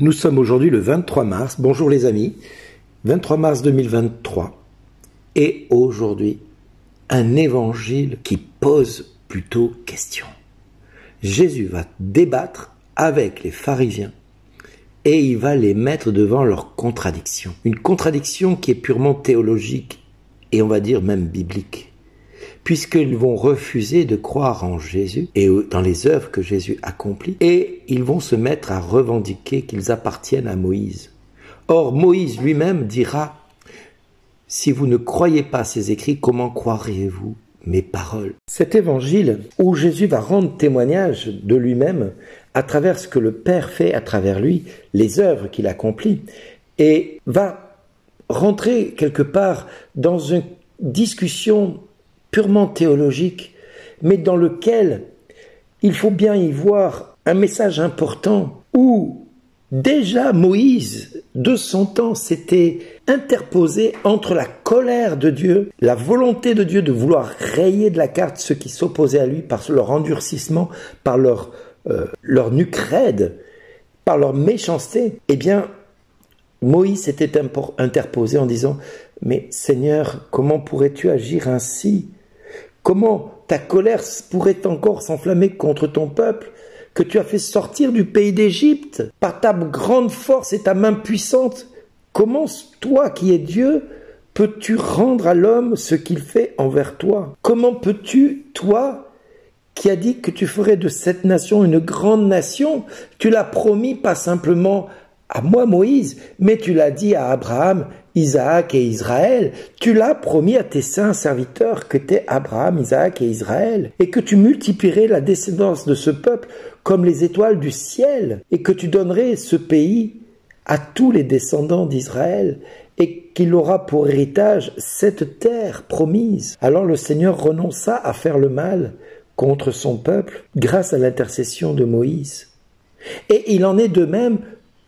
Nous sommes aujourd'hui le 23 mars, bonjour les amis, 23 mars 2023, et aujourd'hui, un évangile qui pose plutôt question. Jésus va débattre avec les pharisiens et il va les mettre devant leurs contradictions. Une contradiction qui est purement théologique et on va dire même biblique, puisqu'ils vont refuser de croire en Jésus et dans les œuvres que Jésus accomplit, et ils vont se mettre à revendiquer qu'ils appartiennent à Moïse. Or, Moïse lui-même dira « Si vous ne croyez pas ces écrits, comment croiriez-vous mes paroles ?» Cet évangile où Jésus va rendre témoignage de lui-même à travers ce que le Père fait à travers lui, les œuvres qu'il accomplit, et va rentrer quelque part dans une discussion purement théologique, mais dans lequel il faut bien y voir un message important où déjà Moïse, de son temps, s'était interposé entre la colère de Dieu, la volonté de Dieu de vouloir rayer de la carte ceux qui s'opposaient à lui par leur endurcissement, par leur nuque raide, par leur méchanceté. Eh bien, Moïse s'était interposé en disant « Mais Seigneur, comment pourrais-tu agir ainsi ? Comment ta colère pourrait encore s'enflammer contre ton peuple que tu as fait sortir du pays d'Égypte par ta grande force et ta main puissante? Comment toi qui es Dieu, peux-tu rendre à l'homme ce qu'il fait envers toi? Comment peux-tu, toi, qui a dit que tu ferais de cette nation une grande nation, tu l'as promis pas simplement à moi Moïse, mais tu l'as dit à Abraham, Isaac et Israël, tu l'as promis à tes saints serviteurs que t'es Abraham, Isaac et Israël, et que tu multiplierais la descendance de ce peuple comme les étoiles du ciel, et que tu donnerais ce pays à tous les descendants d'Israël, et qu'il aura pour héritage cette terre promise. » Alors le Seigneur renonça à faire le mal contre son peuple grâce à l'intercession de Moïse. Et il en est de même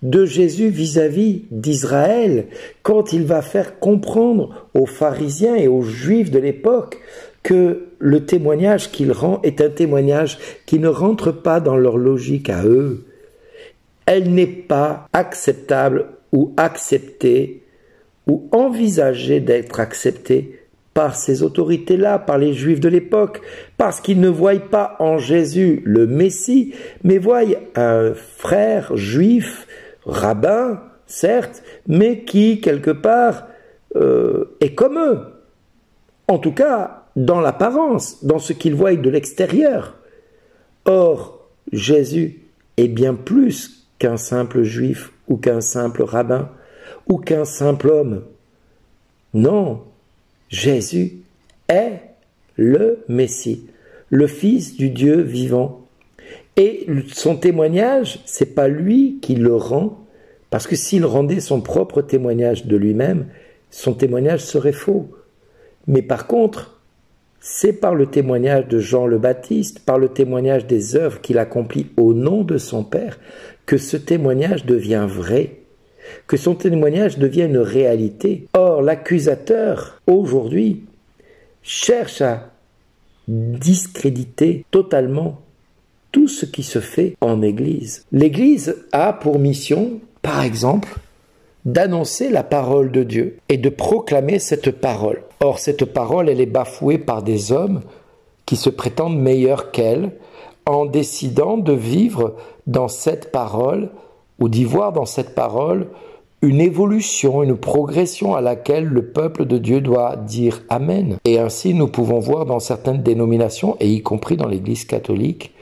de Jésus vis-à-vis d'Israël, quand il va faire comprendre aux pharisiens et aux juifs de l'époque que le témoignage qu'il rend est un témoignage qui ne rentre pas dans leur logique à eux. Elle n'est pas acceptable ou acceptée ou envisagée d'être acceptée par ces autorités-là, par les juifs de l'époque, parce qu'ils ne voient pas en Jésus le Messie, mais voient un frère juif, rabbin, certes, mais qui, quelque part, est comme eux. En tout cas, dans l'apparence, dans ce qu'ils voient de l'extérieur. Or, Jésus est bien plus qu'un simple juif, ou qu'un simple rabbin, ou qu'un simple homme. Non, Jésus est le Messie, le Fils du Dieu vivant. Et son témoignage, ce n'est pas lui qui le rend, parce que s'il rendait son propre témoignage de lui-même, son témoignage serait faux. Mais par contre, c'est par le témoignage de Jean le Baptiste, par le témoignage des œuvres qu'il accomplit au nom de son Père, que ce témoignage devient vrai, que son témoignage devient une réalité. Or, l'accusateur, aujourd'hui, cherche à discréditer totalement tout ce qui se fait en Église. L'Église a pour mission, par exemple, d'annoncer la parole de Dieu et de proclamer cette parole. Or, cette parole, elle est bafouée par des hommes qui se prétendent meilleurs qu'elle en décidant de vivre dans cette parole ou d'y voir dans cette parole une évolution, une progression à laquelle le peuple de Dieu doit dire « Amen ». Et ainsi, nous pouvons voir dans certaines dénominations, et y compris dans l'Église catholique,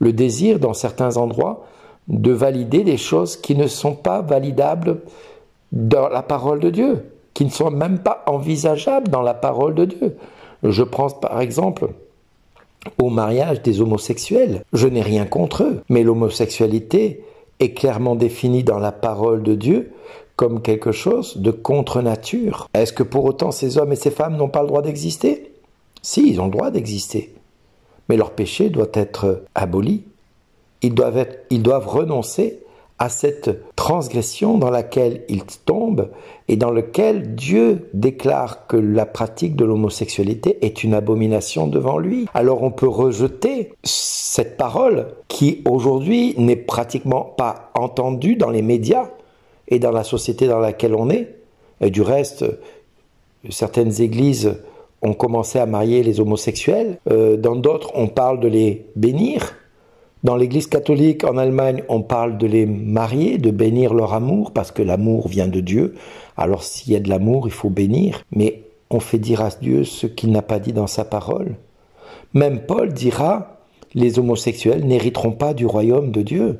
le désir dans certains endroits de valider des choses qui ne sont pas validables dans la parole de Dieu, qui ne sont même pas envisageables dans la parole de Dieu. Je prends par exemple au mariage des homosexuels. Je n'ai rien contre eux, mais l'homosexualité est clairement défini dans la parole de Dieu comme quelque chose de contre-nature. Est-ce que pour autant ces hommes et ces femmes n'ont pas le droit d'exister? Si, ils ont le droit d'exister. Mais leur péché doit être aboli. Ils doivent renoncer à cette transgression dans laquelle il tombe et dans laquelle Dieu déclare que la pratique de l'homosexualité est une abomination devant lui. Alors on peut rejeter cette parole qui aujourd'hui n'est pratiquement pas entendue dans les médias et dans la société dans laquelle on est. Et du reste, certaines églises ont commencé à marier les homosexuels, dans d'autres on parle de les bénir. Dans l'église catholique en Allemagne, on parle de les marier, de bénir leur amour, parce que l'amour vient de Dieu. Alors s'il y a de l'amour, il faut bénir. Mais on fait dire à Dieu ce qu'il n'a pas dit dans sa parole. Même Paul dira, les homosexuels n'hériteront pas du royaume de Dieu.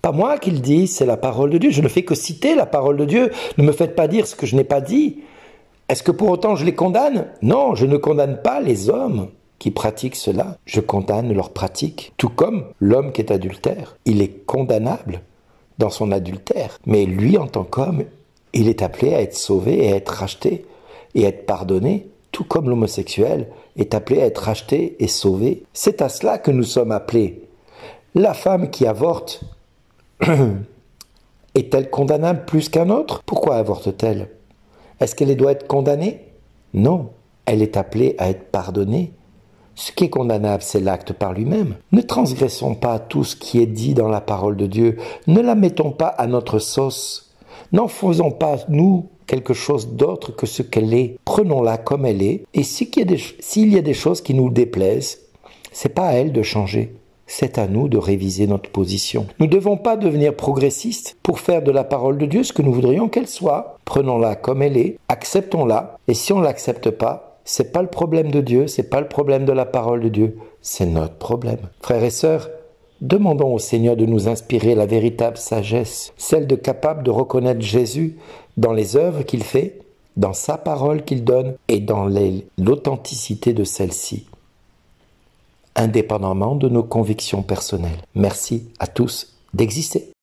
Pas moi qui le dis, c'est la parole de Dieu. Je ne fais que citer la parole de Dieu. Ne me faites pas dire ce que je n'ai pas dit. Est-ce que pour autant je les condamne? Non, je ne condamne pas les hommes qui pratiquent cela, je condamne leur pratique. Tout comme l'homme qui est adultère, il est condamnable dans son adultère. Mais lui, en tant qu'homme, il est appelé à être sauvé et à être racheté et à être pardonné, tout comme l'homosexuel est appelé à être racheté et sauvé. C'est à cela que nous sommes appelés. La femme qui avorte est-elle condamnable plus qu'un autre? Pourquoi avorte-t-elle? Est-ce qu'elle doit être condamnée? Non, elle est appelée à être pardonnée. Ce qui est condamnable, c'est l'acte par lui-même. Ne transgressons pas tout ce qui est dit dans la parole de Dieu. Ne la mettons pas à notre sauce. N'en faisons pas, nous, quelque chose d'autre que ce qu'elle est. Prenons-la comme elle est. Et s'il y a des choses qui nous déplaisent, ce n'est pas à elle de changer. C'est à nous de réviser notre position. Nous ne devons pas devenir progressistes pour faire de la parole de Dieu ce que nous voudrions qu'elle soit. Prenons-la comme elle est, acceptons-la. Et si on ne l'accepte pas, c'est pas le problème de Dieu, c'est pas le problème de la parole de Dieu, c'est notre problème. Frères et sœurs, demandons au Seigneur de nous inspirer la véritable sagesse, celle de capable de reconnaître Jésus dans les œuvres qu'il fait, dans sa parole qu'il donne et dans l'authenticité de celle-ci, indépendamment de nos convictions personnelles. Merci à tous d'exister.